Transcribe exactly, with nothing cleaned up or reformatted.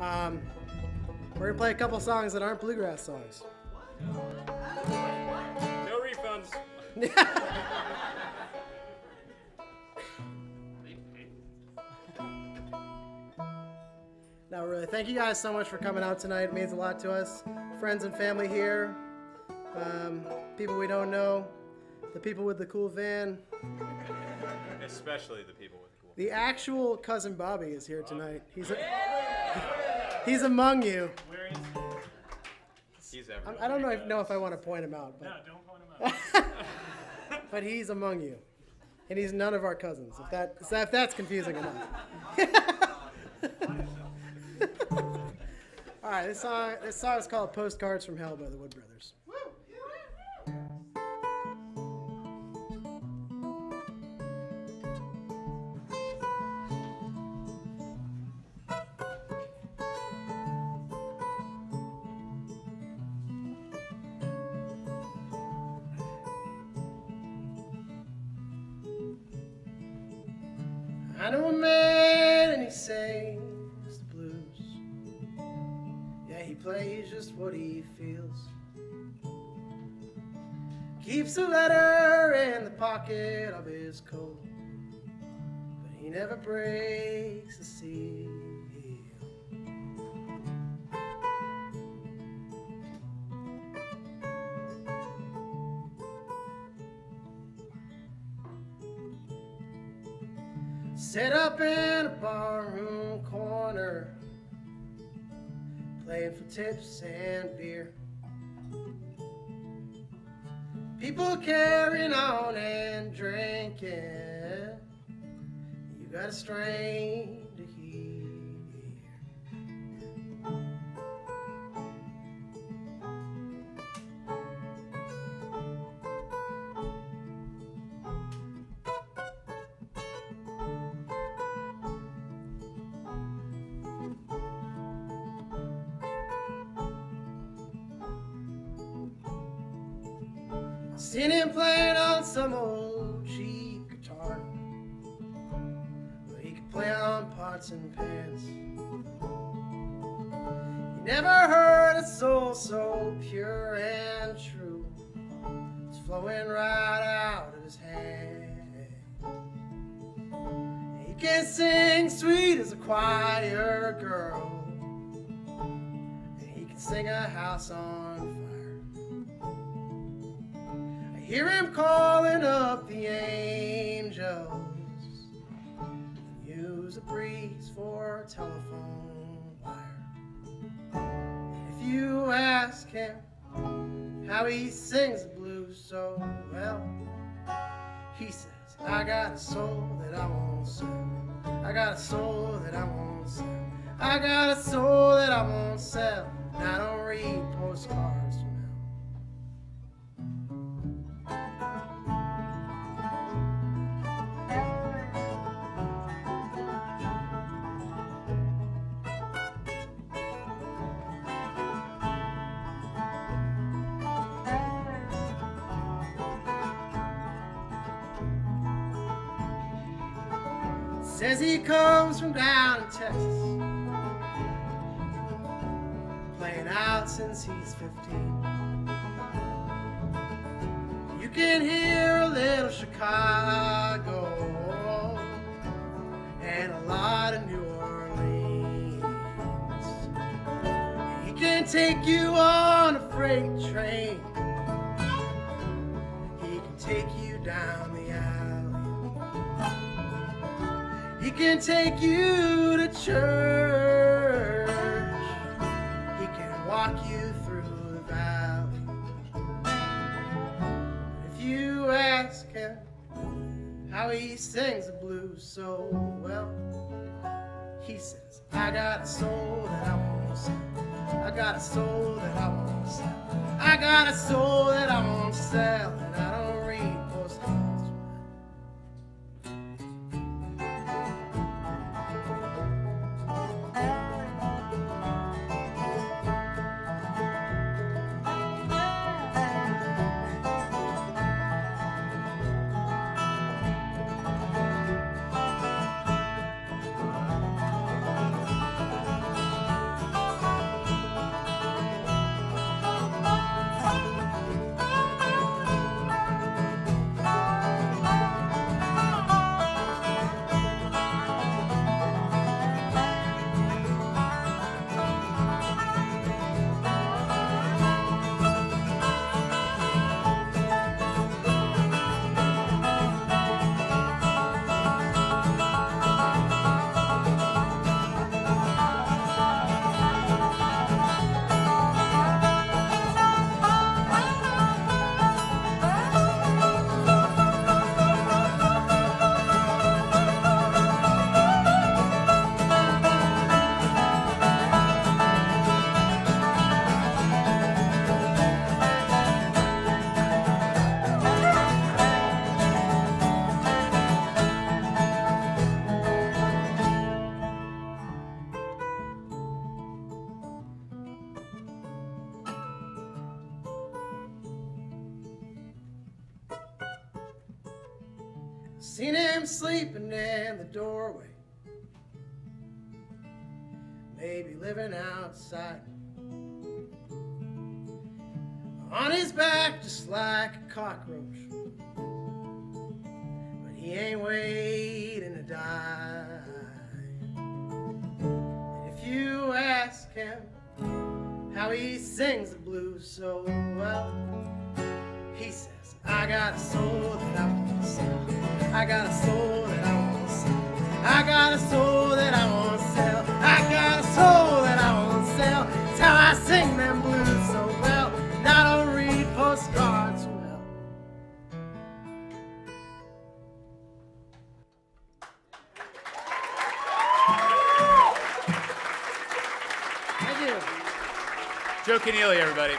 Um, we're gonna play a couple songs that aren't bluegrass songs. No refunds. No, really, thank you guys so much for coming out tonight. It means a lot to us. Friends and family here, um, people we don't know, the people with the cool van. Especially the people with the cool van. The actual Cousin Bobby is here tonight. He's a, he's among you. Where is he? He's everywhere. I don't know if, know if I want to point him out. But no, don't point him out. But he's among you, and he's none of our cousins. If that if that's confusing enough. All right, this song, this song is called Postcards from Hell by the Wood Brothers. I know a man and he sings the blues. He plays just what he feels. Keeps a letter in the pocket of his coat, but he never breaks the seal. Set up in a barroom corner, playing for tips and beer. People carrying on and drinking. You got a strain to seen him playing on some old cheap guitar, but he could play on pots and pans. You never heard a soul so pure and true. It's flowing right out of his hand. He can sing sweet as a choir girl, and he can sing a house on fire. Hear him calling up the angels. Use a breeze for a telephone wire. If you ask him how he sings the blues so well, he says, I got a soul that I won't sell. I got a soul that I won't sell. I got a soul that I won't sell. And I don't read postcards. Says he comes from down in Texas, playing out since he's fifteen. You can hear a little Chicago and a lot of New Orleans. He can take you on a freight train. He can take you down the aisle. He can take you to church. He can walk you through the valley. But if you ask him how he sings the blues so well, he says, I got a soul that I won't sell. I got a soul that I won't sell. I got a soul that I won't sell. And I don't read postcards. Seen him sleeping in the doorway, maybe living outside, on his back just like a cockroach, but he ain't waiting to die. And if you ask him how he sings the blues so well, he says, I got a soul that I want to sell. I got a soul that I want to sell. I got a soul that I want to sell. I got a soul that I want to sell. It's how I sing them blues so well. And I don't read postcards from hell. Thank you. Joe Cannealy, everybody.